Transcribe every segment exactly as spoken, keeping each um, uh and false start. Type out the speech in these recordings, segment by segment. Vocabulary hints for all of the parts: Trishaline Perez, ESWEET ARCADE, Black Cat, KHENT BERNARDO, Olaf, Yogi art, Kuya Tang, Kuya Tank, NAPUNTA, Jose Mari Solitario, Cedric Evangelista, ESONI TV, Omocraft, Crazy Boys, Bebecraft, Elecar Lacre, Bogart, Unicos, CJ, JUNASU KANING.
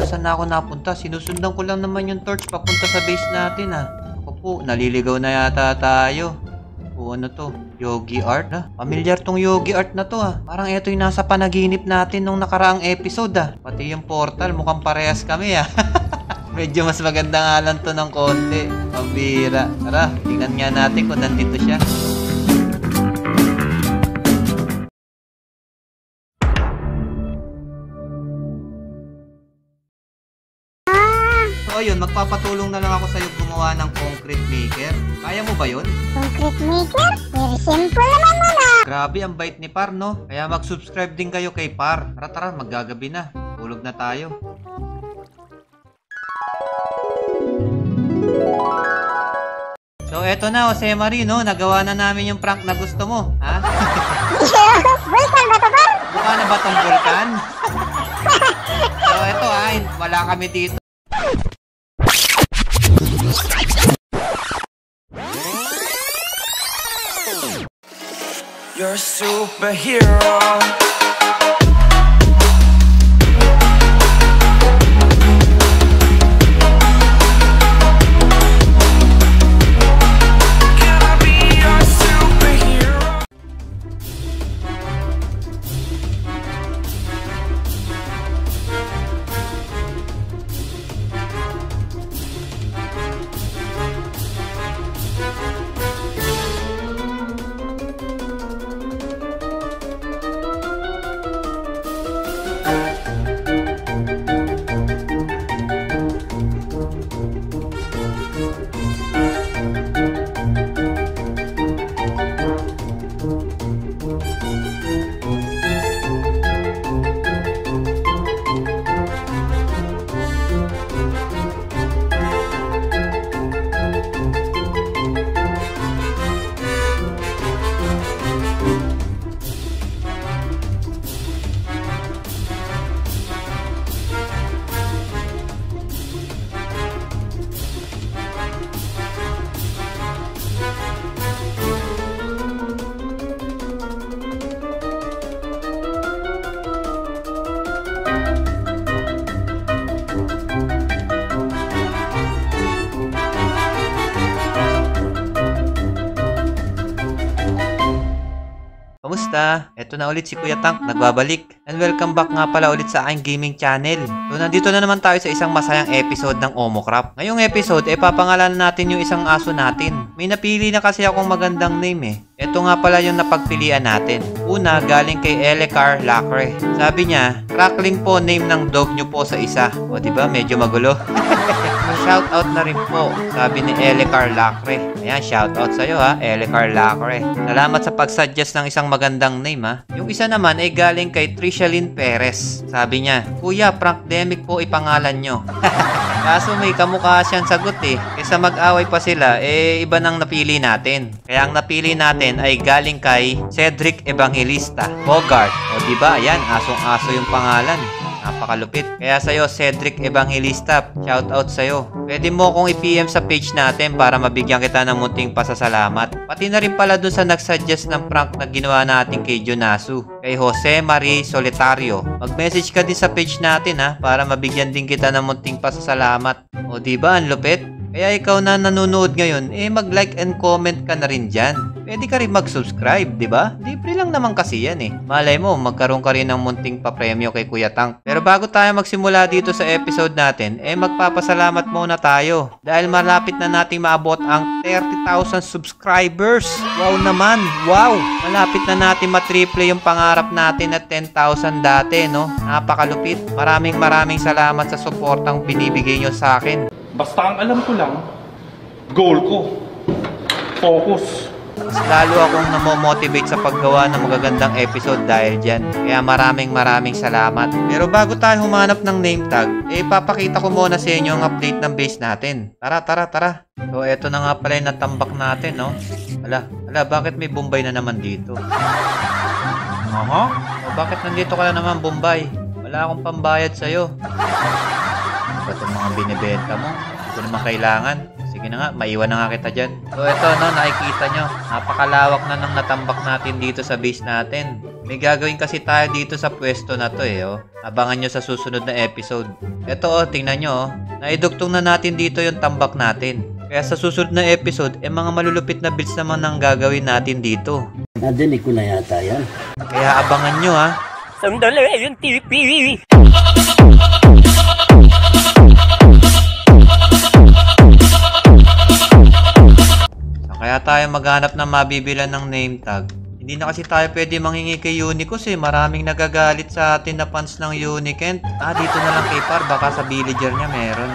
Nasaan na ako napunta? Sinusundan ko lang naman yung torch papunta sa base natin ha. Ako po, naliligaw na yata tayo. O ano to? Yogi art ha? Pamilyar tong yogi art na to ha. Parang eto yung nasa panaginip natin nung nakaraang episode ha. Pati yung portal, mukhang parehas kami ha. Medyo mas maganda nga lang to ng konti. Pambira. Tara, tingnan nga natin kung nandito siya. So ayun, magpapatulong na lang ako sa'yo gumawa ng concrete maker. Kaya mo ba yun? Concrete maker? Very simple naman muna. Grabe, ang bait ni Par, no? Kaya mag-subscribe din kayo kay Par. Tara, tara, maggagabi na. Tulog na tayo. So eto na, Jose Mari, no? Nagawa na namin yung prank na gusto mo, ha? Vulkan ba ito ba? Buka na ba itong vulkan? So eto ha, wala kami dito. You're a superhero. Kamusta? Eto na ulit si Kuya Tank, nagbabalik. And welcome back nga pala ulit sa aking gaming channel. So nandito na naman tayo sa isang masayang episode ng Omocraft. Ngayong episode, eh papangalanan natin yung isang aso natin. May napili na kasi akong magandang name eh. Eto nga pala yung napagpilian natin. Una, galing kay Elecar Lacre. Sabi niya, crackling po name ng dog nyo po sa isa. O diba, medyo magulo. Shoutout na rin po, sabi ni Elecar Lacre. Ayan, shoutout sa'yo ha, Elecar Lacre. Salamat sa pagsuggest ng isang magandang name ha. Yung isa naman ay galing kay Trishaline Perez. Sabi niya, Kuya, prankdemic po ipangalan nyo. Kaso may kamukha siyang sagot eh. Kesa mag-away pa sila, eh iba nang napili natin. Kaya ang napili natin ay galing kay Cedric Evangelista, Bogart. O diba, ayan, asong-aso yung pangalan. Napakalupit. Kaya sa'yo, Cedric Evangelista, shoutout sa'yo. Pwede mo kong i-P M sa page natin para mabigyan kita ng munting pasasalamat. Pati na rin pala dun sa nagsuggest ng prank na ginawa natin kay Jonasu, kay Jose Mari Solitario. Mag-message ka din sa page natin ha, para mabigyan din kita ng munting pasasalamat. O diba, ang lupit? Kaya ikaw na nanonood ngayon, eh mag-like and comment ka na rin dyan. Pwede ka rin mag-subscribe, diba? Libre lang naman kasi yan eh. Malay mo, magkaroon ka rin ng munting papremyo kay Kuya Tang. Pero bago tayo magsimula dito sa episode natin, eh magpapasalamat muna tayo. Dahil malapit na nating maabot ang thirty thousand subscribers. Wow naman, wow! Malapit na natin matriple yung pangarap natin na ten thousand dati, no? Napakalupit. Maraming maraming salamat sa suportang binibigay nyo sa akin. Basta ang alam ko lang, goal ko, focus. Mas lalo akong namomotivate sa paggawa ng magagandang episode dahil dyan. Kaya maraming maraming salamat. Pero bago tayo humanap ng name tag, eh papakita ko muna sa inyo ang update ng base natin. Tara, tara, tara. So eto na nga pala yung natambak natin, no? Ala, ala, bakit may Bombay na naman dito? Aha? Uh-huh. O bakit nandito ka na naman, Bombay? Wala akong pambayad sa'yo. Ano ba itong mga binibenta mo? Hindi ko naman kailangan. Sige na nga, maiwan na nga kita dyan. So ito no, nakikita nyo, napakalawak na ng natambak natin dito sa base natin. May gagawin kasi tayo dito sa pwesto na to eh, oh. Abangan nyo sa susunod na episode. Eto oh, tingnan nyo oh. Naiduktong na natin dito yung tambak natin. Kaya sa susunod na episode, eh mga malulupit na builds naman ang gagawin natin dito. Nadinig ko na yata yan. Kaya abangan nyo ha. Sandali yung T V. Kaya tayo maghanap ng mabibilan ng name tag. Hindi na kasi tayo pwede manghingi kay Unicos eh. Maraming nagagalit sa atin na fans ng Unicent. Ah, dito na lang kay Par. Baka sa villager niya meron.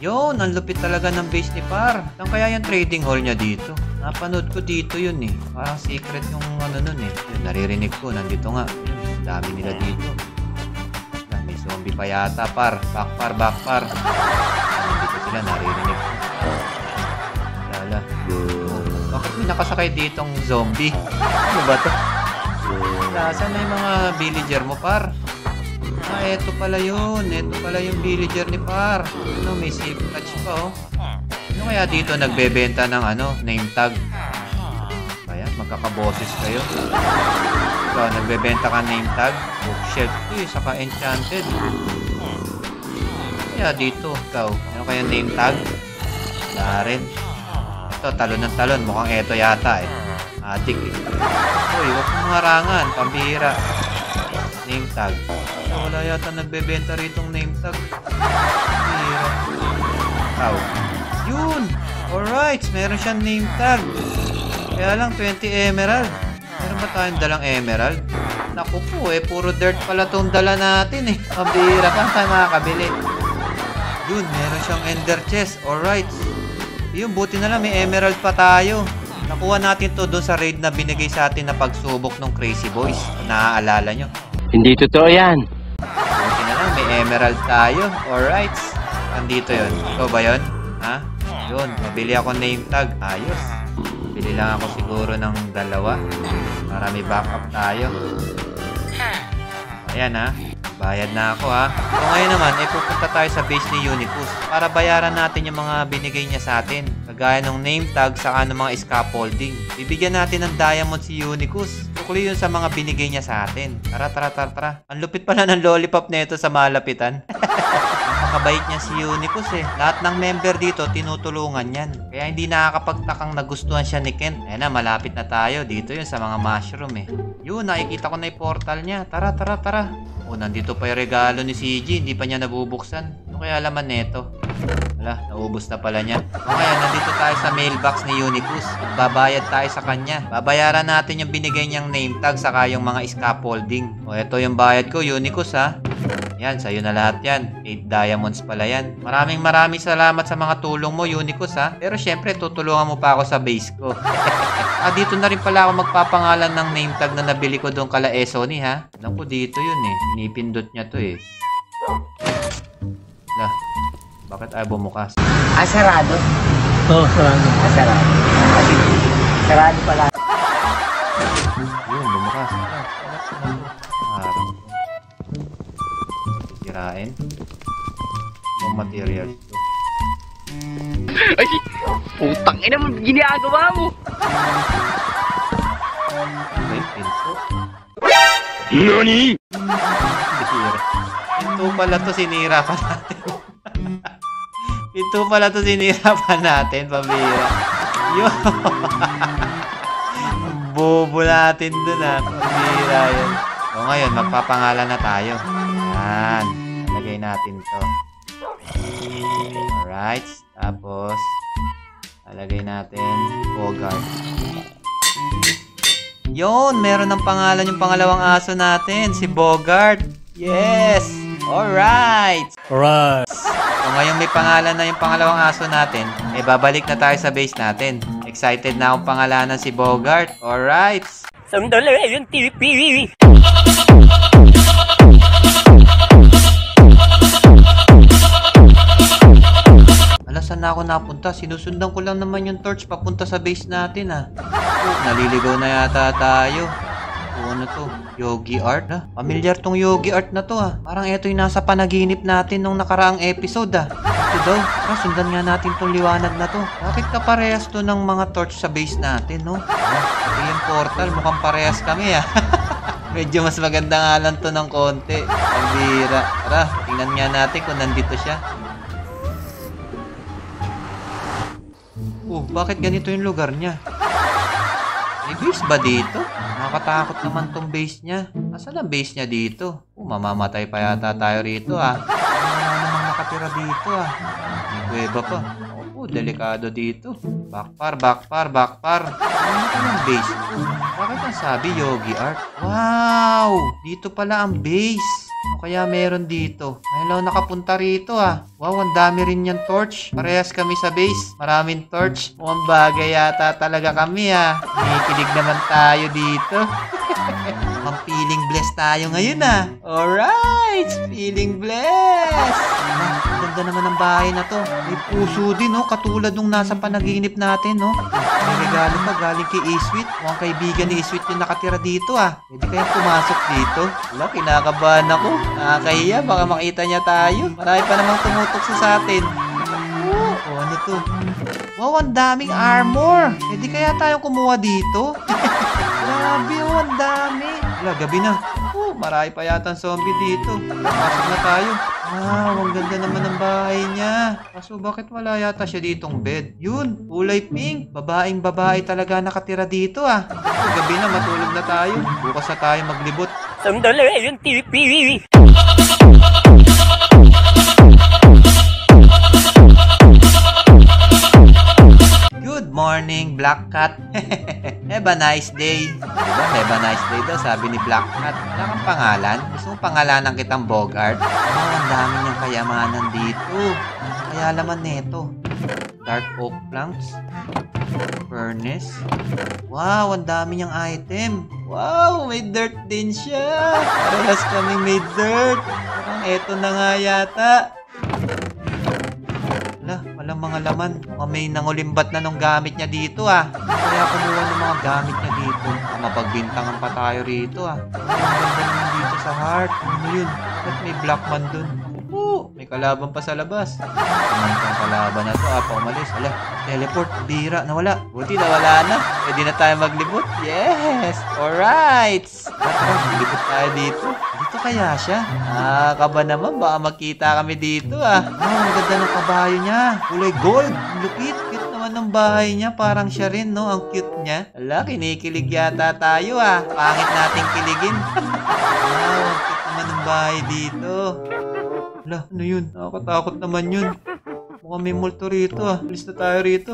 Yun, ang lupit talaga ng base ni Par. Saan kaya yung trading hall niya dito? Napanood ko dito yun eh. Parang secret yung ano nun eh. Yun, naririnig ko. Nandito nga. Yun, dami nila dito. May zombie pa yata, Par. Back Par, back Par. Sila naririnig. Lala. Bakit may nakasakay ditong zombie? Ano ba to? Saan na yung mga villager mo, Par? Ah, eto pala yun. Eto pala yung villager ni Par. Ano, may safe catch pa, oh. Ano kaya dito nagbebenta ng ano, name tag? Kaya, magkakaboses kayo. Ikaw, nagbebenta ka name tag? Bookshelf to eh, saka enchanted. Kaya dito, ikaw. Ano kaya name tag? Wala rin. Ito, talon ng talon. Mukhang eto yata eh. Adik eh. Uy, huwag mong harangan. Pambihira. Name tag. Wala yata nagbebenta ritong name tag. Pambihira. Ikaw. Yun! Alright, meron siyang name tag. Kaya lang, twenty emerald. Meron ba tayong dalang emerald? Naku po eh, puro dirt pala itong dala natin eh. Pambihira pa tayo makakabili. Yun, meron siyang ender chest. Alright. Yun, buti na lang may emerald pa tayo. Nakuha natin to doon sa raid na binigay sa atin na pagsubok ng Crazy Boys. Naaalala nyo? Hindi totoo yan. Buti na lang, may emerald tayo. Alright. Andito yun. Ikaw ba yun? Ha? Yun, mabili ako name tag. Ayos. Bili lang ako siguro ng dalawa. Para may backup tayo. Ayan ha. Bayad na ako ha. So ngayon naman, eh, pupunta tayo sa base ni Unicos para bayaran natin yung mga binigay niya sa atin. Kagaya ng name tag sa anong mga scaffolding. Bibigyan natin ng diamond si Unicos. Tukli yun sa mga binigay niya sa atin. Tara, tara, tara, tara. Ang lupit pala ng lollipop nito sa malapitan. Nakakabait niya si Unicos eh. Lahat ng member dito, tinutulungan yan. Kaya hindi nakakapagtakang nagustuhan siya ni Kent. Ayan na, malapit na tayo. Dito yun sa mga mushroom eh. Yun, nakikita ko na yung portal niya. Tara, tara, tara. O, nandito pa yung regalo ni C J. Hindi pa niya nabubuksan. Ano kaya laman neto? Wala, naubos na pala niya. O kaya, nandito tayo sa mailbox ni Unicos. Babayad tayo sa kanya. Babayaran natin yung binigay niyang name tag saka yung mga scaffolding. O, eto yung bayad ko, Unicos ha. Yan, sa'yo na lahat yan. eight diamonds pala yan. Maraming maraming salamat sa mga tulong mo, Unicos ha. Pero syempre, tutulungan mo pa ako sa base ko. Ah, dito na rin pala ako magpapangalan ng name tag na nabili ko doon kala Esoni ha. Alam ko dito yun eh. Pinipindot niya to eh. Lah, bakit ay bumukas? Ah, sarado? Oo, oh, sarado. Ah, sarado. Sarado pala. Yun, bumukas. Harap. Sirain. Yung materials to. Ay! Putang ina mo! Giniagawa mo! May pinto? NANI? Sinira. Pinto pala to, sinira pa natin. Pinto pala to, sinira pa natin. Pabira. Yun! Bobo natin dun ah. Pabira yun. So ngayon, magpapangalan na tayo. Yan. Nalagay natin to. Alright. Tapos, alagay natin Bogart. Yun, meron ng pangalan yung pangalawang aso natin, si Bogart. Yes! Alright! Alright! So ngayon may pangalan na yung pangalawang aso natin, eh babalik na tayo sa base natin. Excited na akong pangalanan si Bogart. Alright! Sandali yung T V! Saan na ako napunta? Sinusundan ko lang naman yung torch papunta sa base natin ha. Oh, naliligaw na yata tayo. Oh, ano to? Yogi art ha? Pamilyar tong yogi art na to ha. Parang eto yung nasa panaginip natin nung nakaraang episode ha. Ito daw. Ah, sundan nga natin tong liwanag na to. Bakit ka parehas to ng mga torch sa base natin, no? Ito yung portal. Mukhang parehas kami, ah. Medyo mas maganda nga lang to ng konti. Ang bira. Tara, tingnan nga natin kung nandito siya. Oh, bakit ganito yung lugar niya? May base ba dito? Nakakatakot naman tong base niya. Asan ang base niya dito? Oh, mamamatay pa yata tayo rito, ah. Ano namang nakatira dito, ah? May kuweba pa. Oh, delikado dito. Backpar, backpar, backpar. Ano ka ng base? Bakit ang sabi Yogi Art? Wow! Dito pala ang base. O kaya meron dito. Hello, nakapunta rito, ah. Wow, ang dami rin yan torch. Parehas kami sa base. Maraming torch. Mukhang bagay yata talaga kami, ah. Nakikilig naman tayo dito. Ang feeling blessed tayo ngayon, ah. Alright, feeling blessed. Ang ganda naman ang bahay na to. May puso din, no? Katulad nung nasa panaginip natin, no? May regalo pa galing kay Isweet. Mukhang kaibigan ni Isweet yung nakatira dito, ah. Pwede kayang pumasok dito. Wala, kinakabahan ako. Nakakahiya, baka makita niya tayo. Marami pa namang tumutokso sa atin. Oo, oh, ano to? Wow, ang daming armor. Pwede kaya tayong kumuha dito? Grabe, oh, ang dami. Wala, gabi na. Oh, marami pa yata ang zombie dito. Pasok na tayo. Wow, ang ganda naman ang bahay niya. Kaso bakit wala yata siya ditong bed? Yun, kulay pink. Babaeng babae talaga nakatira dito, ah. Oh, gabi na, matulog na tayo. Bukas na tayo maglibot. Sandali yung T V. Good morning, Black Cat. Have a nice day. Diba? Have a nice day daw, sabi ni Black Cat. Wala kang pangalan? Gusto mong pangalanan kitang Bogart? Oh, ang dami niyang kayamanan dito. Kaya laman neto. Dark oak planks. Furnace. Wow, ang dami niyang item. Wow, may dirt din siya. Parehas kami may dirt. Parang eto na nga yata. Wala, walang mga laman. Mga may nangulimbat na nung gamit niya dito, ah. Kaya kumuha ng mga gamit niya dito. Mapagbintangan pa tayo rito, ah. Ang ganda naman dito sa heart. Ano yun? Ba't may black man dun? May kalaban pa sa labas. Ang kalaban na to, ah, paumalis. Ala, teleport, bira, nawala. Buti nawala na. Pwede na tayo maglibot. Yes! Alright! Tara, libot tayo dito. Dito kaya siya? Ah, kaba naman, baka makita kami dito, ah. Ah, ang ganda ng kabayo niya. Kulay gold. Lupit. Cute naman ng bahay niya. Parang siya rin, no? Ang cute niya. Ala, kinikilig yata tayo, ah. Pangit nating kiligin. Wow, ang cute naman ng bahay dito. Ala, ano yun? Nakakatakot naman yun. Mukhang may multo rito, ah. Alis na tayo rito.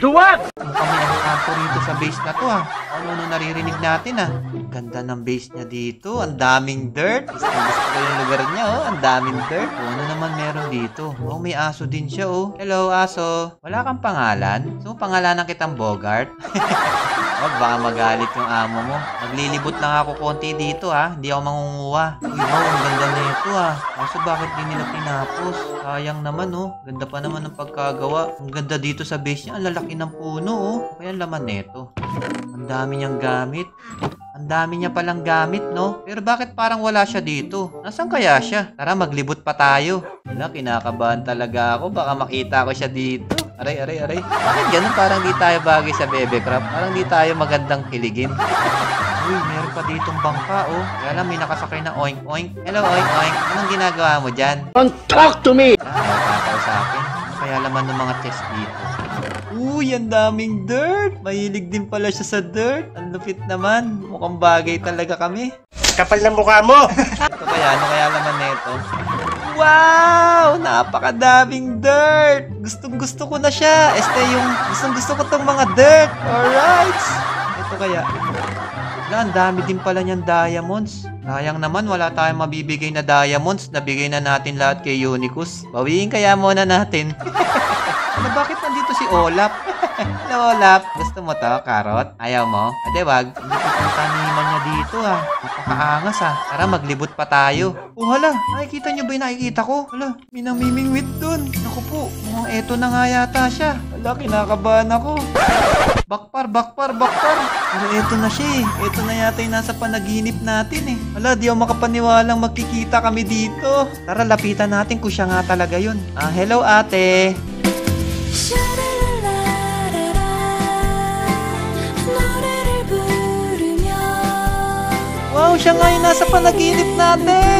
Duwag! Mukhang may angkanto rito sa base na to, ah. Ano-ano naririnig natin, ah. Ganda ng base niya dito. Ang daming dirt. Gusto-gusto ko yung lugar niya, oh. Ang daming dirt. O, ano naman meron dito? Oh, may aso din siya, oh. Hello, aso. Wala kang pangalan? So, pangalanan kitang Bogart? Wag, baka magalit yung amo mo. Maglilibot lang ako konti dito, ha. Hindi ako mangunguha. Uy, wow, ang ganda na ito, ha. Kaso bakit din nila pinapos? Sayang naman, oh. Ganda pa naman ng pagkagawa. Ang ganda dito sa base niya. Ang lalaki ng puno, oh. Kaya laman nito. Ang dami niyang gamit. Ang dami niya palang gamit, no? Pero bakit parang wala siya dito? Nasaan kaya siya? Tara, maglibot pa tayo. Wala, kinakabahan talaga ako. Baka makita ko siya dito. Aray, aray, aray. Bakit ganun? Parang di tayo bagay sa Bebecraft. Parang di tayo magandang kiligin. Uy, meron pa ditong bangka, oh. Kaya lang, may nakasakay na oink-oink. Hello, oink-oink. Anong ginagawa mo dyan? Don't talk to me! Ah, nakakataw sa akin. Kaya laman ng mga chest dito. Uy, ang daming dirt. Mahilig din pala siya sa dirt. Ang lupit naman. Mukhang bagay talaga kami. Kapal ng mukha mo! Ito kaya, ano kaya laman nito? Wow! Napakadaming dirt! Gustong-gusto ko na siya. Este yung gustong-gusto ko tong mga dirt. Alright! Ito kaya. Wala, ang dami din pala niyang diamonds. Sayang naman, wala tayong mabibigay na diamonds. Nabigay na natin lahat kay Unicos. Bawiin kaya muna natin. Ano, bakit nandito si Olaf? Hello, Olaf. Gusto mo to, karot? Ayaw mo? Ade, wag. Hindi ko taniman niya dito, ha. Napakaangas, ha. Tara, maglibot pa tayo. Oh, hala. Nakikita niyo ba yung nakikita ko? Hala, may namimingwit dun. Naku po, mukhang eto na nga yata siya. Hala, kinakabahan ako. Bakpar, bakpar, bakpar. Pero eto na siya, eh. Eto na yata yung nasa panaginip natin, eh. Hala, di ako makapaniwalang magkikita kami dito. Tara, lapitan natin kung siya nga talaga yun. Ah, hello, ate. Wow, siya nga yung nasa panaginip natin.